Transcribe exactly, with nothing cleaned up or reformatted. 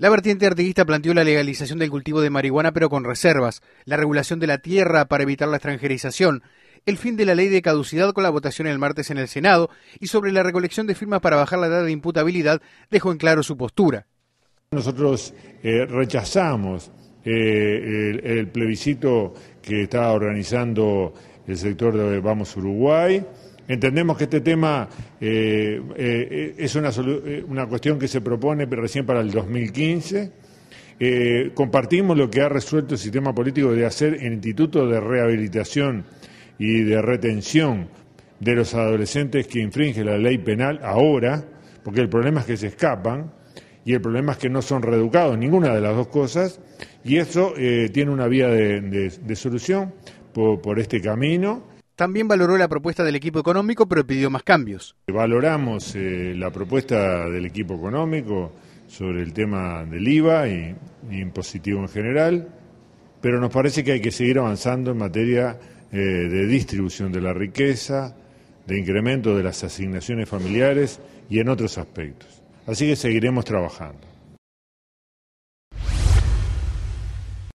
La vertiente artiguista planteó la legalización del cultivo de marihuana pero con reservas, la regulación de la tierra para evitar la extranjerización, el fin de la ley de caducidad con la votación el martes en el Senado y sobre la recolección de firmas para bajar la edad de imputabilidad dejó en claro su postura. Nosotros eh, rechazamos eh, el, el plebiscito que está organizando el sector de Vamos Uruguay. Entendemos que este tema eh, eh, es una, una cuestión que se propone recién para el dos mil quince. Eh, compartimos lo que ha resuelto el sistema político de hacer el Instituto de Rehabilitación y de Retención de los Adolescentes que infringe la ley penal ahora, porque el problema es que se escapan y el problema es que no son reeducados, ninguna de las dos cosas, y eso eh, tiene una vía de, de, de solución por, por este camino. También valoró la propuesta del equipo económico, pero pidió más cambios. Valoramos eh, la propuesta del equipo económico sobre el tema del I V A y, y impositivo en general, pero nos parece que hay que seguir avanzando en materia eh, de distribución de la riqueza, de incremento de las asignaciones familiares y en otros aspectos. Así que seguiremos trabajando.